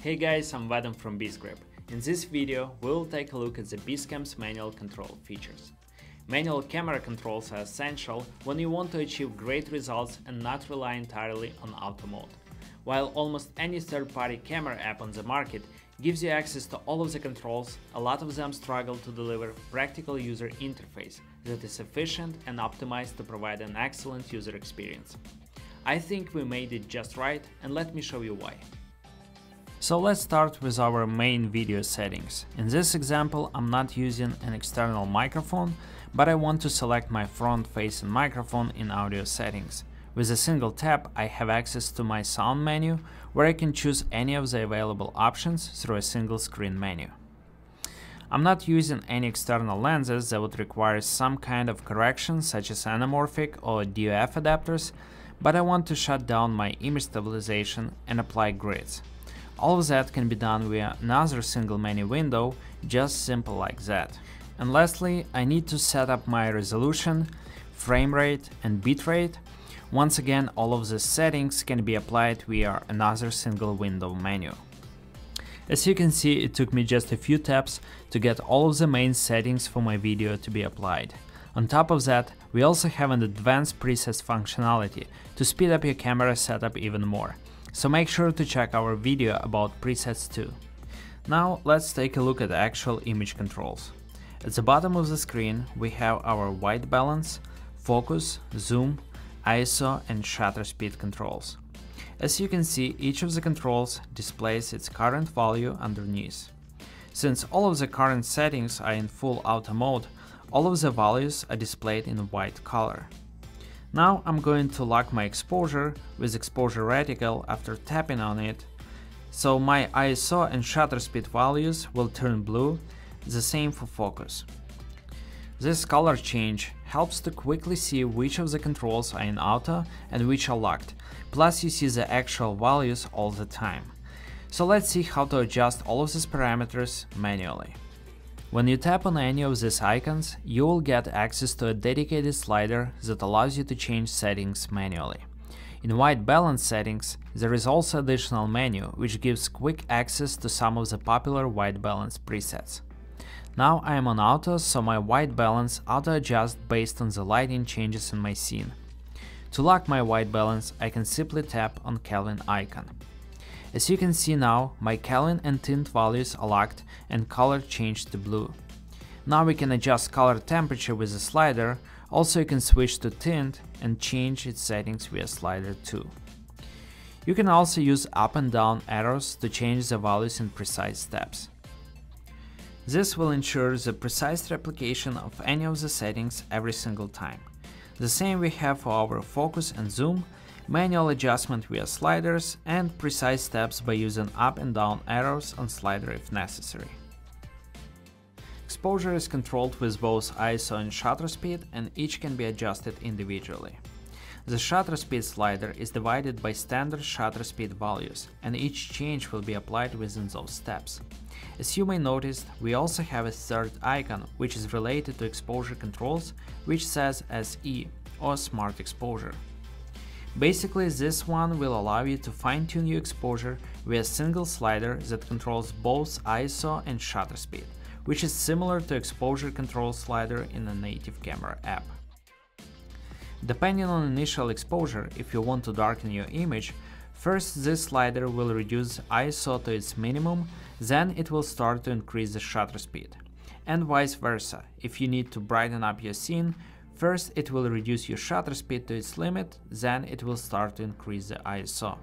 Hey guys, I'm Vadim from Beastgrip. In this video, we'll take a look at the Beastcam's manual control features. Manual camera controls are essential when you want to achieve great results and not rely entirely on auto mode. While almost any third-party camera app on the market gives you access to all of the controls, a lot of them struggle to deliver practical user interface that is efficient and optimized to provide an excellent user experience. I think we made it just right, and let me show you why. So let's start with our main video settings. In this example, I'm not using an external microphone, but I want to select my front-facing microphone in audio settings. With a single tap, I have access to my sound menu, where I can choose any of the available options through a single screen menu. I'm not using any external lenses that would require some kind of correction, such as anamorphic or DOF adapters, but I want to shut down my image stabilization and apply grids. All of that can be done via another single menu window, just simple like that. And lastly, I need to set up my resolution, frame rate and bitrate. Once again, all of the settings can be applied via another single window menu. As you can see, it took me just a few taps to get all of the main settings for my video to be applied. On top of that, we also have an advanced presets functionality to speed up your camera setup even more. So make sure to check our video about presets too. Now let's take a look at the actual image controls. At the bottom of the screen, we have our white balance, focus, zoom, ISO and shutter speed controls. As you can see, each of the controls displays its current value underneath. Since all of the current settings are in full auto mode, all of the values are displayed in white color. Now I'm going to lock my exposure with exposure reticle after tapping on it, so my ISO and shutter speed values will turn blue, the same for focus. This color change helps to quickly see which of the controls are in auto and which are locked, plus you see the actual values all the time. So let's see how to adjust all of these parameters manually. When you tap on any of these icons, you will get access to a dedicated slider that allows you to change settings manually. In white balance settings, there is also additional menu, which gives quick access to some of the popular white balance presets. Now I am on auto, so my white balance auto-adjusts based on the lighting changes in my scene. To lock my white balance, I can simply tap on Kelvin icon. As you can see now, my Kelvin and tint values are locked and color changed to blue. Now we can adjust color temperature with a slider, also you can switch to tint and change its settings via slider too. You can also use up and down arrows to change the values in precise steps. This will ensure the precise replication of any of the settings every single time. The same we have for our focus and zoom, manual adjustment via sliders and precise steps by using up and down arrows on slider if necessary. Exposure is controlled with both ISO and shutter speed, and each can be adjusted individually. The shutter speed slider is divided by standard shutter speed values, and each change will be applied within those steps. As you may notice, we also have a third icon, which is related to exposure controls, which says SE or Smart Exposure. Basically, this one will allow you to fine-tune your exposure via a single slider that controls both ISO and shutter speed, which is similar to exposure control slider in a native camera app. Depending on initial exposure, if you want to darken your image, first this slider will reduce ISO to its minimum, then it will start to increase the shutter speed. And vice versa, if you need to brighten up your scene, first it will reduce your shutter speed to its limit, then it will start to increase the ISO.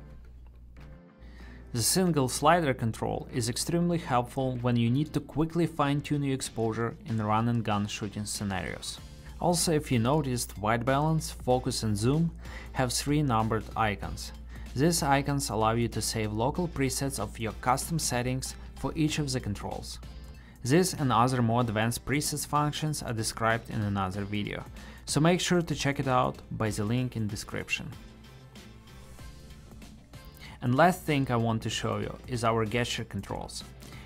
The single slider control is extremely helpful when you need to quickly fine-tune your exposure in run-and-gun shooting scenarios. Also, if you noticed, white balance, focus and zoom have three numbered icons. These icons allow you to save local presets of your custom settings for each of the controls. This and other more advanced presets functions are described in another video, so make sure to check it out by the link in description. And last thing I want to show you is our gesture controls.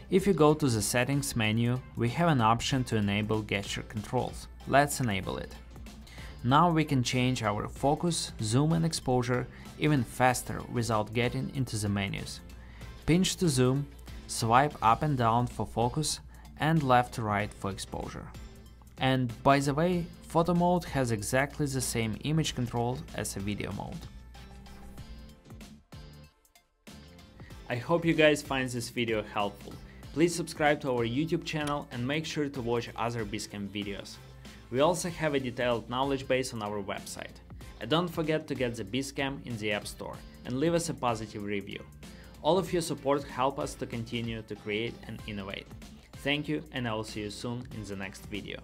If you go to the settings menu, we have an option to enable gesture controls. Let's enable it. Now we can change our focus, zoom and exposure even faster without getting into the menus. pinch to zoom, swipe up and down for focus and left to right for exposure. And by the way, photo mode has exactly the same image controls as a video mode. I hope you guys find this video helpful. Please subscribe to our YouTube channel and make sure to watch other Beastcam videos. We also have a detailed knowledge base on our website. And don't forget to get the Beastcam in the App Store and leave us a positive review. All of your support helps us to continue to create and innovate. Thank you, and I will see you soon in the next video.